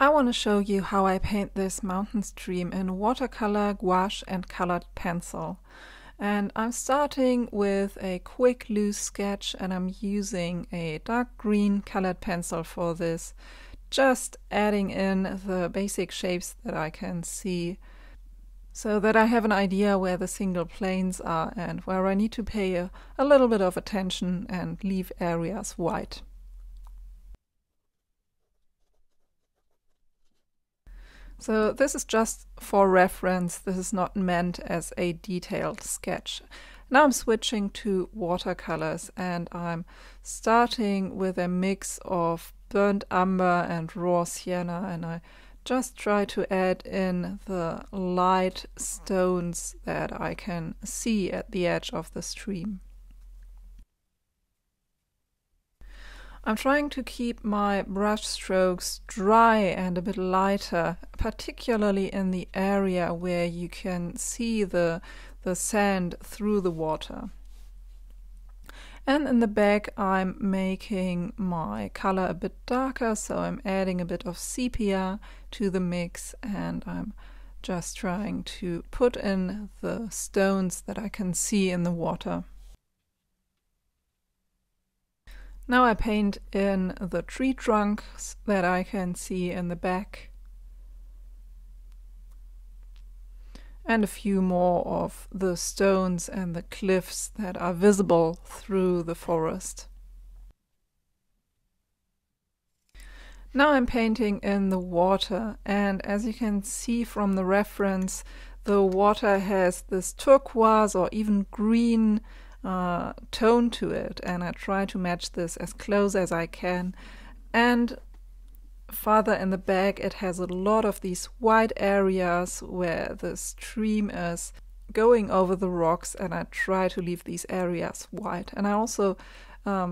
I want to show you how I paint this mountain stream in watercolor, gouache and colored pencil. And I'm starting with a quick loose sketch, and I'm using a dark green colored pencil for this, just adding in the basic shapes that I can see so that I have an idea where the single planes are and where I need to pay a little bit of attention and leave areas white. So this is just for reference, this is not meant as a detailed sketch. Now I'm switching to watercolors, and I'm starting with a mix of burnt umber and raw sienna, and I just try to add in the light stones that I can see at the edge of the stream. I'm trying to keep my brush strokes dry and a bit lighter, particularly in the area where you can see the sand through the water. And in the back I'm making my color a bit darker, so I'm adding a bit of sepia to the mix, and I'm just trying to put in the stones that I can see in the water. Now I paint in the tree trunks that I can see in the back, and a few more of the stones and the cliffs that are visible through the forest. Now I'm painting in the water, and as you can see from the reference, the water has this turquoise or even green tone to it, and I try to match this as close as I can. And farther in the back it has a lot of these white areas where the stream is going over the rocks, and I try to leave these areas white. And I also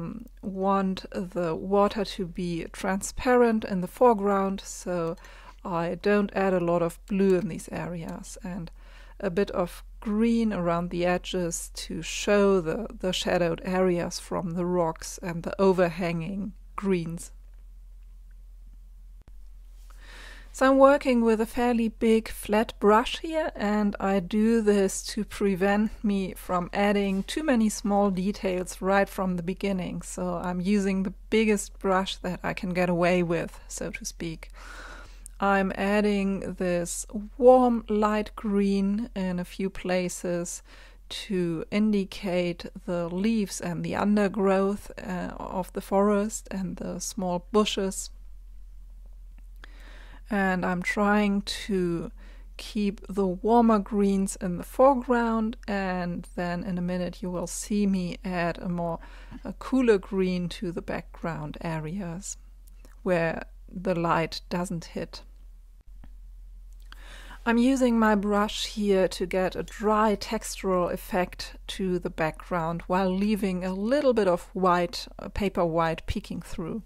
want the water to be transparent in the foreground, so I don't add a lot of blue in these areas, and a bit of green around the edges to show the shadowed areas from the rocks and the overhanging greens. So I'm working with a fairly big flat brush here, and I do this to prevent me from adding too many small details right from the beginning. So I'm using the biggest brush that I can get away with, so to speak. I'm adding this warm light green in a few places to indicate the leaves and the undergrowth of the forest and the small bushes. And I'm trying to keep the warmer greens in the foreground, and then in a minute you will see me add a cooler green to the background areas where the light doesn't hit. I'm using my brush here to get a dry textural effect to the background while leaving a little bit of white, paper white, peeking through.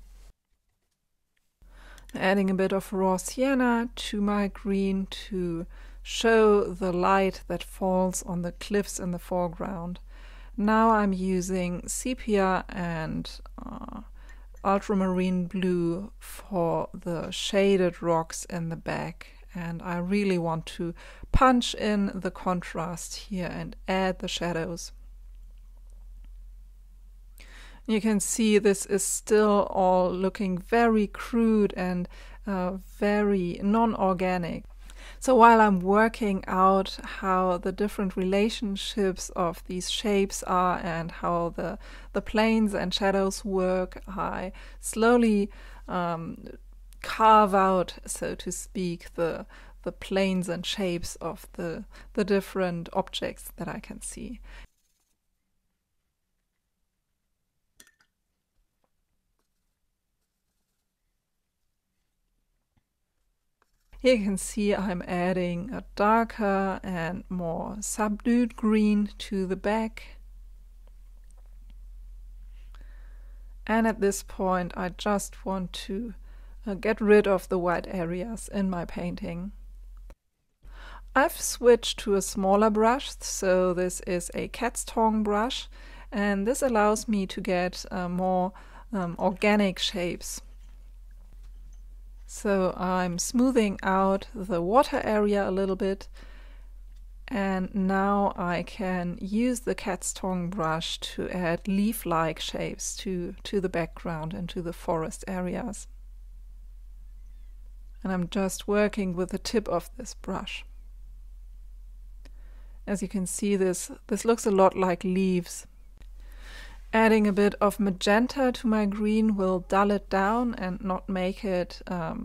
Adding a bit of raw sienna to my green to show the light that falls on the cliffs in the foreground. Now I'm using sepia and ultramarine blue for the shaded rocks in the back, and I really want to punch in the contrast here and add the shadows. You can see this is still all looking very crude and very non-organic. So while I'm working out how the different relationships of these shapes are and how the planes and shadows work, I slowly carve out, so to speak, the planes and shapes of the different objects that I can see. Here you can see I'm adding a darker and more subdued green to the back. And at this point I just want to get rid of the white areas in my painting. I've switched to a smaller brush, so this is a cat's tongue brush, and this allows me to get more organic shapes. So I'm smoothing out the water area a little bit, and now I can use the cat's tongue brush to add leaf-like shapes to the background and to the forest areas. And I'm just working with the tip of this brush. As you can see, this looks a lot like leaves. Adding a bit of magenta to my green will dull it down and not make it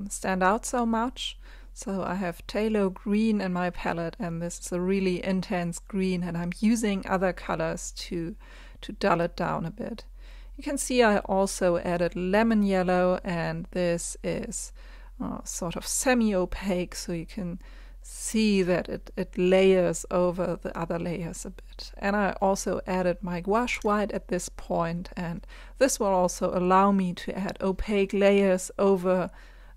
stand out so much. So I have Phthalo green in my palette, and this is a really intense green, and I'm using other colors to dull it down a bit. You can see I also added lemon yellow, and this is sort of semi-opaque, so you can see that it layers over the other layers a bit. And I also added my gouache white at this point, and this will also allow me to add opaque layers over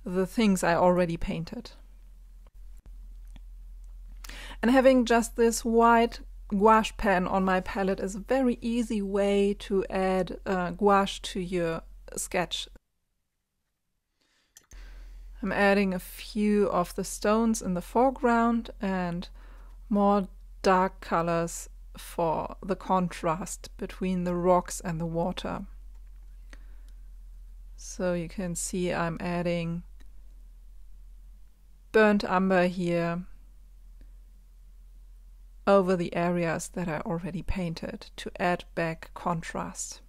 the things I already painted. And having just this white gouache pen on my palette is a very easy way to add gouache to your sketch. I'm adding a few of the stones in the foreground and more dark colors for the contrast between the rocks and the water. So you can see I'm adding burnt umber here over the areas that I already painted to add back contrast.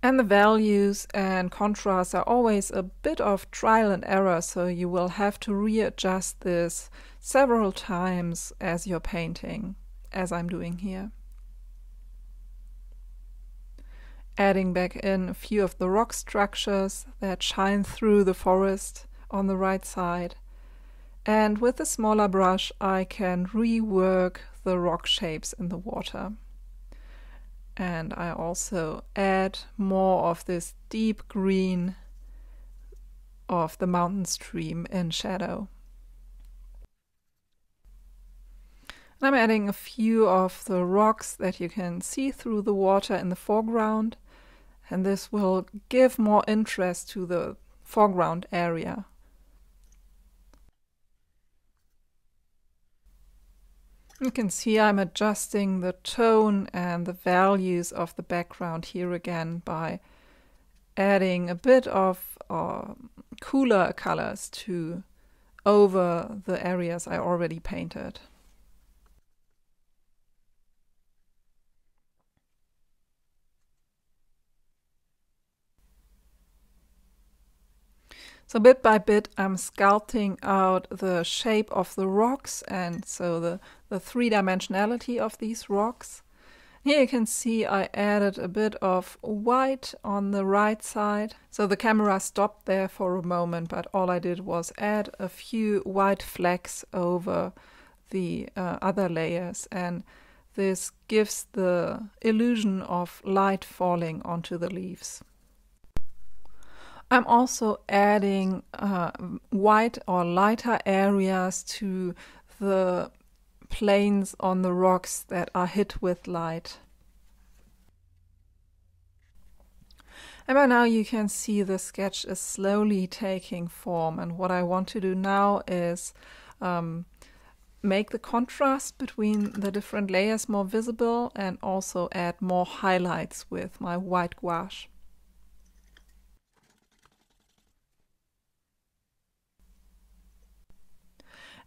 And the values and contrasts are always a bit of trial and error, so you will have to readjust this several times as you're painting, as I'm doing here. Adding back in a few of the rock structures that shine through the forest on the right side. And with the smaller brush I can rework the rock shapes in the water. And I also add more of this deep green of the mountain stream in shadow. And I'm adding a few of the rocks that you can see through the water in the foreground, and this will give more interest to the foreground area. You can see I'm adjusting the tone and the values of the background here again by adding a bit of cooler colors to over the areas I already painted. So bit by bit I'm sculpting out the shape of the rocks, and so the three-dimensionality of these rocks. Here you can see I added a bit of white on the right side. So the camera stopped there for a moment, but all I did was add a few white flecks over the other layers, and this gives the illusion of light falling onto the leaves. I'm also adding white or lighter areas to the planes on the rocks that are hit with light. And by now you can see the sketch is slowly taking form, and what I want to do now is make the contrast between the different layers more visible and also add more highlights with my white gouache.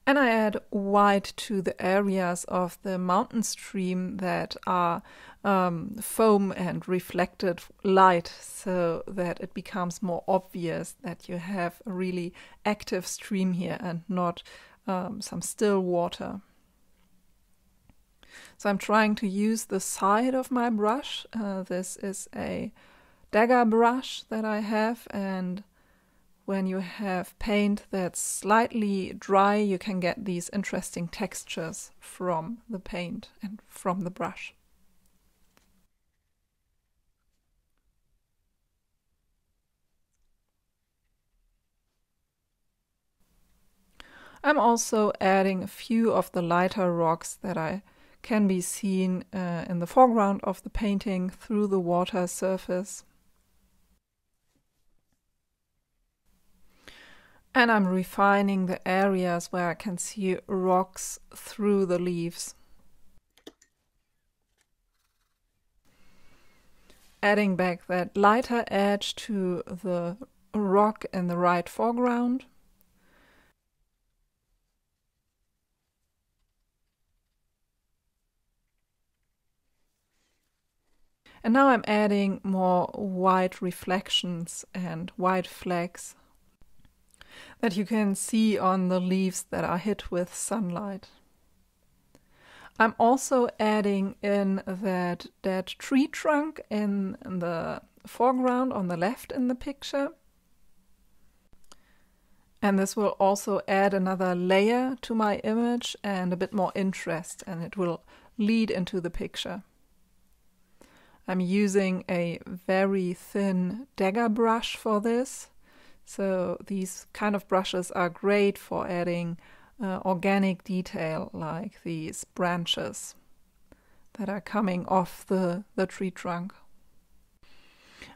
And I add white to the areas of the mountain stream that are foam and reflected light, so that it becomes more obvious that you have a really active stream here and not some still water. So I'm trying to use the side of my brush. This is a dagger brush that I have, and when you have paint that's slightly dry, you can get these interesting textures from the paint and from the brush. I'm also adding a few of the lighter rocks that can be seen in the foreground of the painting through the water surface. And I'm refining the areas where I can see rocks through the leaves. Adding back that lighter edge to the rock in the right foreground. And now I'm adding more white reflections and white flags that you can see on the leaves that are hit with sunlight. I'm also adding in that dead tree trunk in the foreground on the left in the picture. And this will also add another layer to my image and a bit more interest, and it will lead into the picture. I'm using a very thin dagger brush for this. So these kind of brushes are great for adding organic detail, like these branches that are coming off the tree trunk.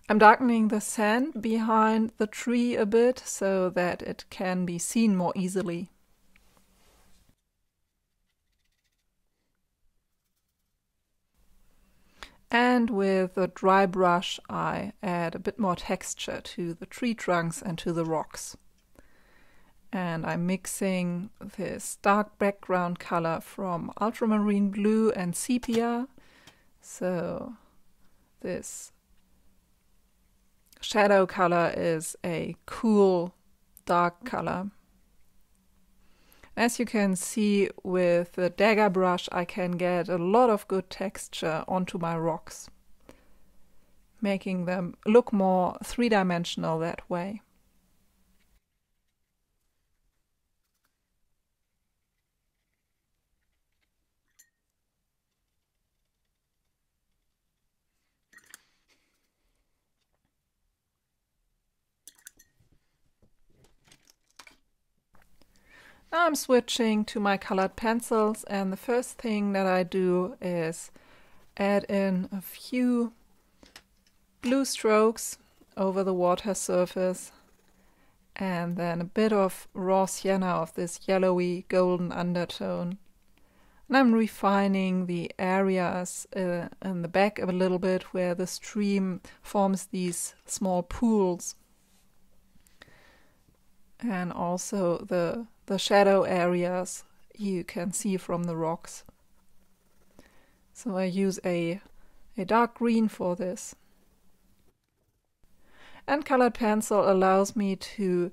I'm darkening the sand behind the tree a bit so that it can be seen more easily. And with a dry brush, I add a bit more texture to the tree trunks and to the rocks. And I'm mixing this dark background color from ultramarine blue and sepia. So this shadow color is a cool dark color. As you can see, with the dagger brush I can get a lot of good texture onto my rocks, making them look more three-dimensional that way. Now I'm switching to my colored pencils, and the first thing that I do is add in a few blue strokes over the water surface, and then a bit of raw sienna, of this yellowy golden undertone. And I'm refining the areas in the back a little bit, where the stream forms these small pools, and also the shadow areas you can see from the rocks. So I use a dark green for this. And colored pencil allows me to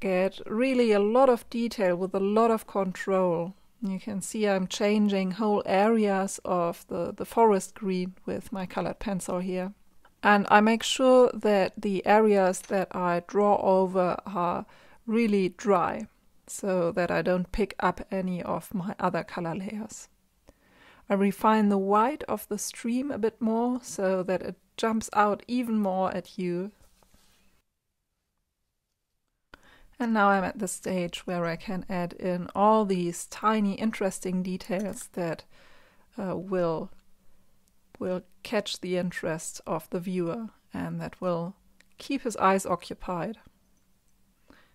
get really a lot of detail with a lot of control. You can see I'm changing whole areas of the forest green with my colored pencil here. And I make sure that the areas that I draw over are really dry, so that I don't pick up any of my other color layers. I refine the white of the stream a bit more so that it jumps out even more at you. And now I'm at the stage where I can add in all these tiny interesting details that will catch the interest of the viewer and that will keep his eyes occupied.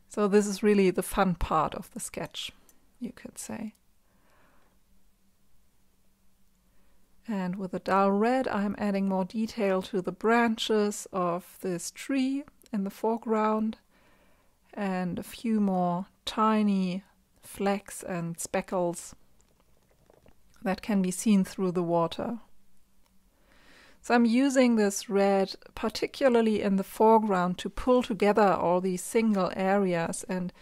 So this is really the fun part of the sketch, you could say. And with a dull red, I'm adding more detail to the branches of this tree in the foreground, and a few more tiny flecks and speckles that can be seen through the water. So I'm using this red particularly in the foreground to pull together all these single areas and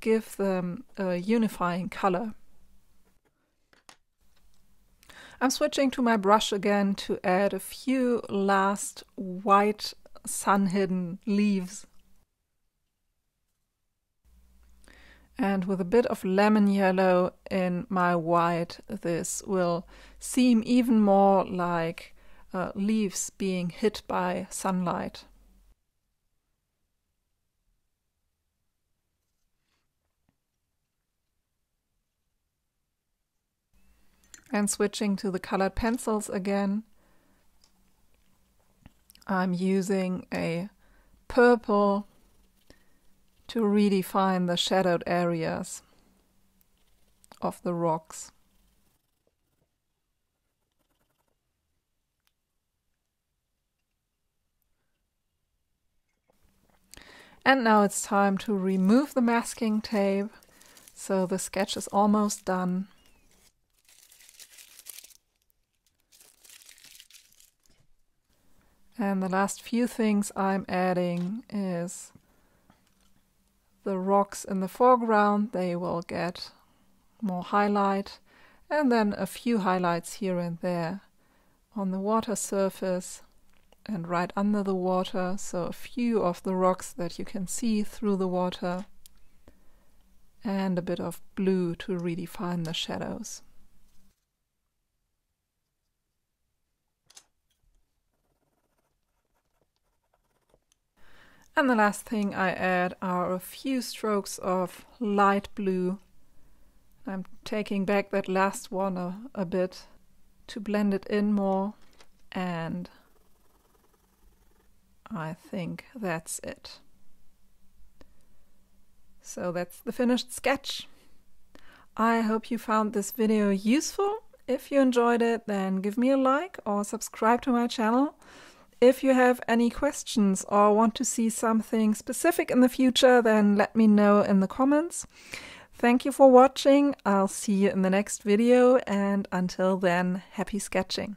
give them a unifying color. I'm switching to my brush again to add a few last white sun-hidden leaves. And with a bit of lemon yellow in my white, this will seem even more like leaves being hit by sunlight. And switching to the colored pencils again, I'm using a purple to redefine the shadowed areas of the rocks. And now it's time to remove the masking tape, so the sketch is almost done. And the last few things I'm adding is the rocks in the foreground. They will get more highlight, and then a few highlights here and there on the water surface and right under the water, so a few of the rocks that you can see through the water, and a bit of blue to redefine the shadows. And the last thing I add are a few strokes of light blue. I'm taking back that last one a bit to blend it in more, and I think that's it. So that's the finished sketch. I hope you found this video useful. If you enjoyed it, then give me a like or subscribe to my channel. If you have any questions or want to see something specific in the future, then let me know in the comments. Thank you for watching. I'll see you in the next video, and until then, happy sketching.